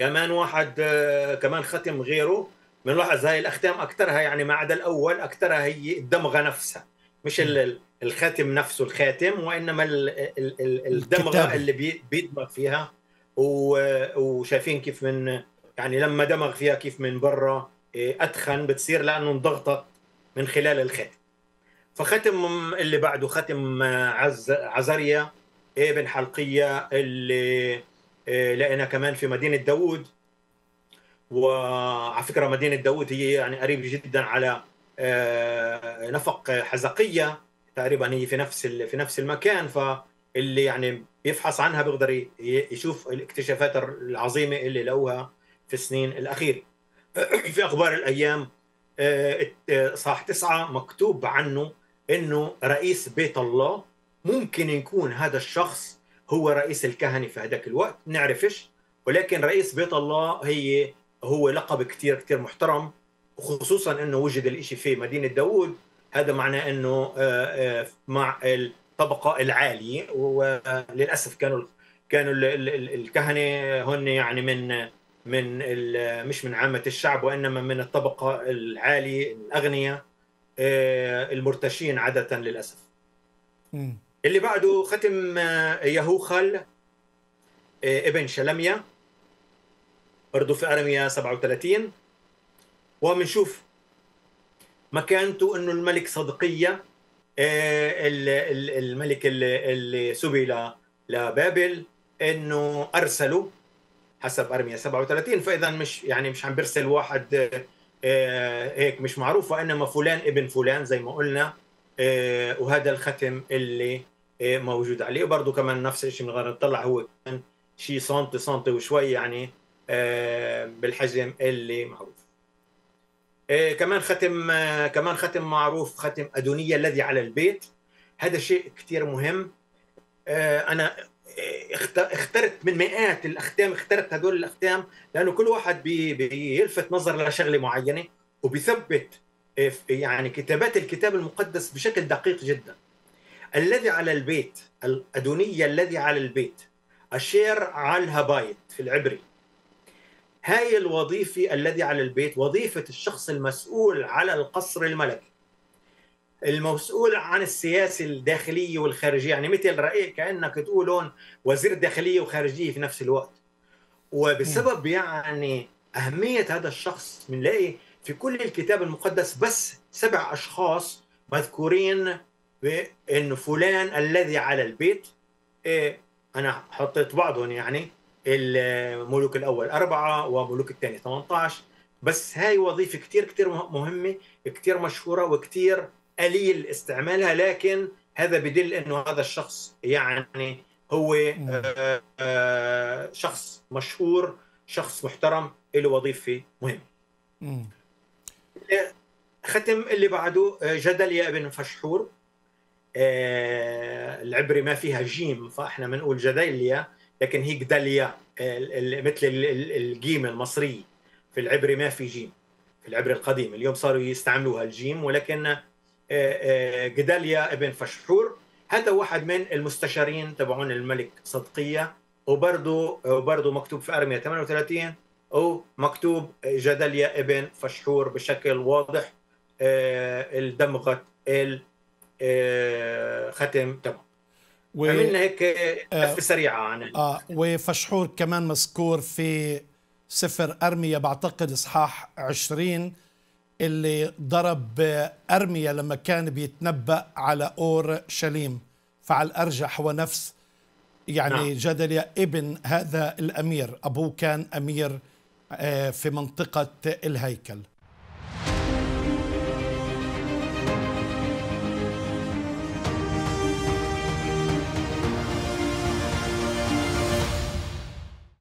كمان واحد كمان ختم غيره. بنلاحظ هاي الاختام اكثرها يعني ما عدا الاول اكثرها هي الدمغه نفسها، مش الخاتم نفسه الخاتم، وانما الدمغه اللي بيدمغ فيها. وشايفين كيف من يعني لما دمغ فيها كيف من برا اتخن بتصير لانه انضغطت من خلال الخاتم. فختم اللي بعده ختم عزريا بن حلقية اللي لقينا كمان في مدينة داوود. وعلى فكرة مدينة داوود هي يعني قريبة جدا على نفق حزقية، تقريبا هي في نفس المكان. فاللي يعني بيفحص عنها بيقدر يشوف الاكتشافات العظيمة اللي لقوها في السنين الأخيرة. في أخبار الأيام صح 9 مكتوب عنه إنه رئيس بيت الله، ممكن يكون هذا الشخص هو رئيس الكهنة في هذاك الوقت، نعرفش، ولكن رئيس بيت الله هو لقب كتير كتير محترم، وخصوصا إنه وجد الإشي في مدينة داوود. هذا معناه إنه مع الطبقة العالية، وللأسف كانوا الكهنة هن يعني من مش من عامة الشعب، وإنما من الطبقة العالية الأغنياء المرتشين عادة للأسف. اللي بعده ختم يهوخال ابن شلميا برضه في أرميا 37. ومنشوف مكانته إنه الملك صدقيه الملك اللي سبي لبابل إنه أرسله حسب أرميا 37. فإذا مش عم برسل واحد هيك مش معروف، وإنما فلان ابن فلان زي ما قلنا. وهذا الختم اللي موجود عليه. وبرضه كمان نفس الشيء من غير نطلع، هو كان شيء سنتي وشوي يعني بالحجم اللي معروف. كمان ختم معروف، ختم أدونية الذي على البيت. هذا شيء كثير مهم. أنا اخترت من مئات الأختام، اخترت هدول الأختام لأنه كل واحد بيلفت نظر لشغلة معينة، وبيثبت يعني كتابات الكتاب المقدس بشكل دقيق جدا. الذي على البيت، الأدونية الذي على البيت، أشير على الهبايت في العبري. هاي الوظيفة الذي على البيت وظيفة الشخص المسؤول على القصر الملكي، المسؤول عن السياسة الداخلية والخارجية، يعني مثل رأيك كأنك تقولون وزير داخلية وخارجية في نفس الوقت. وبسبب يعني أهمية هذا الشخص بنلاقي في كل الكتاب المقدس بس 7 أشخاص مذكورين بأن فلان الذي على البيت. أنا حطيت بعضهم يعني الملوك الأول 4 وملوك الثاني 18. بس هاي وظيفة كتير كتير مهمة، كتير مشهورة، وكتير قليل استعمالها. لكن هذا بدل أنه هذا الشخص يعني هو شخص مشهور، شخص محترم، له وظيفة مهمة. ختم اللي بعده جدليا بن فشحور. العبري ما فيها جيم، فاحنا بنقول جدليا، لكن هي جدليا مثل الجيم المصري. في العبري ما في جيم، في العبري القديم. اليوم صاروا يستعملوها الجيم، ولكن جدليا بن فشحور هذا واحد من المستشارين تبعون الملك صدقيه، وبرضه مكتوب في أرميا 38 أو مكتوب جدليا ابن فشحور بشكل واضح الدمغة الختم تبعه. عملنا هيك لفة سريعة عن وفشحور كمان مذكور في سفر أرميا، بعتقد إصحاح 20، اللي ضرب أرميا لما كان بيتنبأ على أورشليم. فعلى الأرجح هو نفس يعني جدليا ابن هذا الأمير، أبوه كان أمير في منطقة الهيكل.